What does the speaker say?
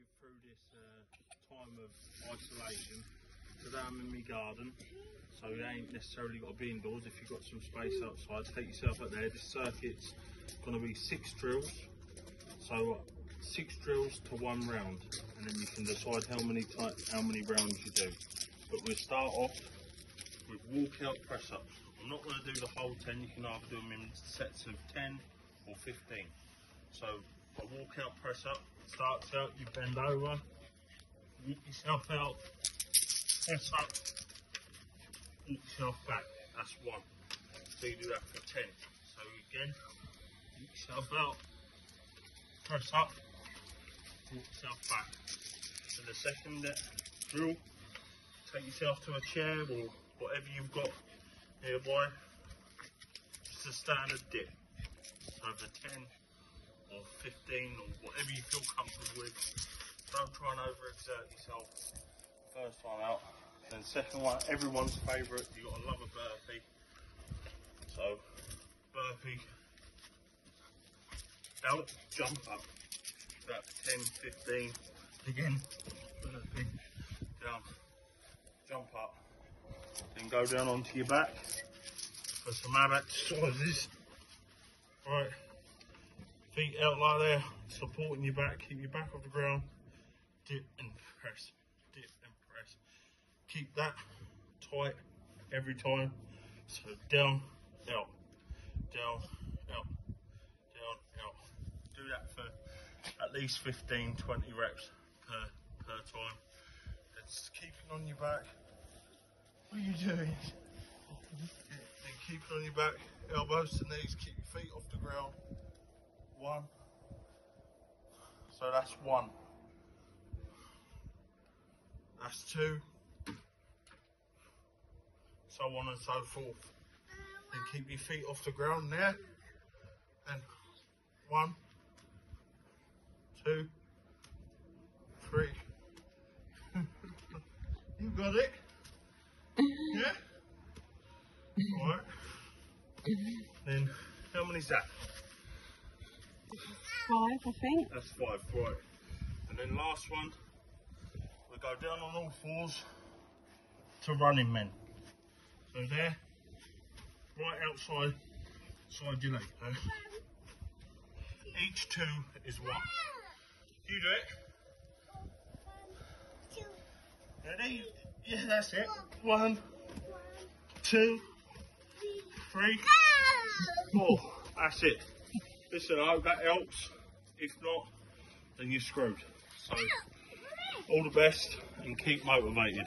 you through this time of isolation. Today I'm in my garden, so you ain't necessarily got to be indoors. If you've got some space outside, take yourself out there. This circuit's going to be 6 drills, so 6 drills to 1 round, and then you can decide how many rounds you do. But we'll start off with walkout press-ups. I'm not going to do the whole 10. You can either do them in sets of 10 or 15. So a walkout press-up starts out, you bend over, walk yourself out, press up, walk yourself back. That's 1. So you do that for 10. So again, walk yourself out, press up, walk yourself back. So the second drill, take yourself to a chair or whatever you've got nearby. Just a standard dip. So for 10 or 15 or whatever you feel comfortable with. Don't try and overexert yourself first time out. Then second one, everyone's favourite, you got to love a burpee. So burpee, out, jump up. About 10, 15, again, burpee, down, jump up. Then go down onto your back for some ab exercises. Right, feet out like there, supporting your back, keep your back off the ground, dip and press, dip and press. Keep that tight every time, so down, out, down, out, down, out. Do that for at least 15, 20 reps per time. Just keep it on your back. What are you doing? Then keep it on your back, elbows to knees, keep your feet off the ground. 1. So that's 1. That's 2. So on and so forth. Then keep your feet off the ground there. And 1, 2, 3. You got it. Yeah? Alright. Then, how many's that? 5, I think. That's 5, right. And then last one, we'll go down on all fours to running men. So there, right outside, side your leg. So each 2 is 1. You do it. Ready? Yeah, that's it. 1, 2, 3, 4. That's it. Listen, I hope that helps. If not, then you're screwed. So, all the best and keep motivated.